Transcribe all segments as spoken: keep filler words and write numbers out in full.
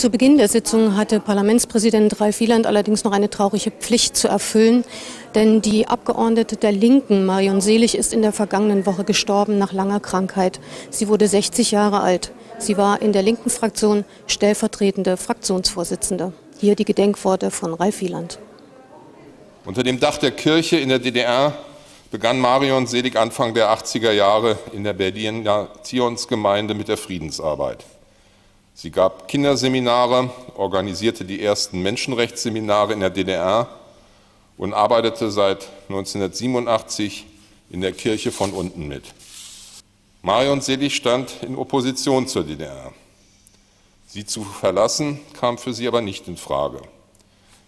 Zu Beginn der Sitzung hatte Parlamentspräsident Ralf Wieland allerdings noch eine traurige Pflicht zu erfüllen, denn die Abgeordnete der Linken, Marion Seelig, ist in der vergangenen Woche gestorben nach langer Krankheit. Sie wurde sechzig Jahre alt. Sie war in der linken Fraktion stellvertretende Fraktionsvorsitzende. Hier die Gedenkworte von Ralf Wieland. Unter dem Dach der Kirche in der D D R begann Marion Seelig Anfang der achtziger Jahre in der Berliner Zionsgemeinde mit der Friedensarbeit. Sie gab Kinderseminare, organisierte die ersten Menschenrechtsseminare in der D D R und arbeitete seit neunzehnhundertsiebenundachtzig in der Kirche von unten mit. Marion Seelig stand in Opposition zur D D R. Sie zu verlassen kam für sie aber nicht in Frage.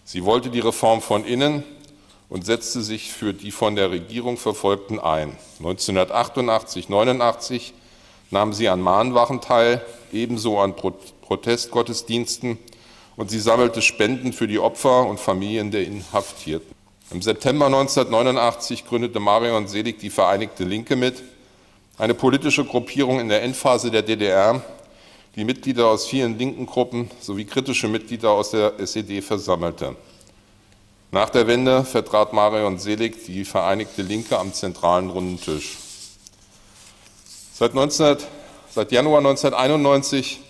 Sie wollte die Reform von innen und setzte sich für die von der Regierung Verfolgten ein. neunzehnhundertachtundachtzig, neunundachtzig nahm sie an Mahnwachen teil, ebenso an Protestgottesdiensten, und sie sammelte Spenden für die Opfer und Familien der Inhaftierten. Im September neunzehnhundertneunundachtzig gründete Marion Seelig die Vereinigte Linke mit, eine politische Gruppierung in der Endphase der D D R, die Mitglieder aus vielen linken Gruppen sowie kritische Mitglieder aus der S E D versammelte. Nach der Wende vertrat Marion Seelig die Vereinigte Linke am zentralen Runden Tisch. Seit, neunzehn, seit Januar neunzehnhunderteinundneunzig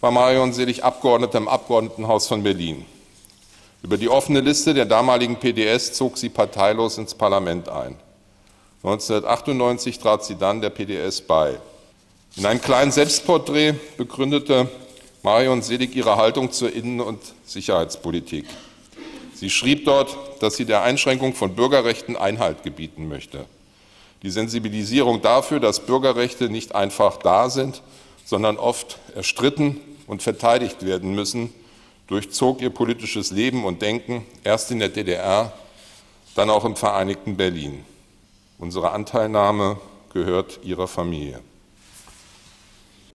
war Marion Seelig Abgeordnete im Abgeordnetenhaus von Berlin. Über die offene Liste der damaligen P D S zog sie parteilos ins Parlament ein. neunzehnhundertachtundneunzig trat sie dann der P D S bei. In einem kleinen Selbstporträt begründete Marion Seelig ihre Haltung zur Innen- und Sicherheitspolitik. Sie schrieb dort, dass sie der Einschränkung von Bürgerrechten Einhalt gebieten möchte. Die Sensibilisierung dafür, dass Bürgerrechte nicht einfach da sind, sondern oft erstritten und verteidigt werden müssen, durchzog ihr politisches Leben und Denken, erst in der D D R, dann auch im Vereinigten Berlin. Unsere Anteilnahme gehört ihrer Familie.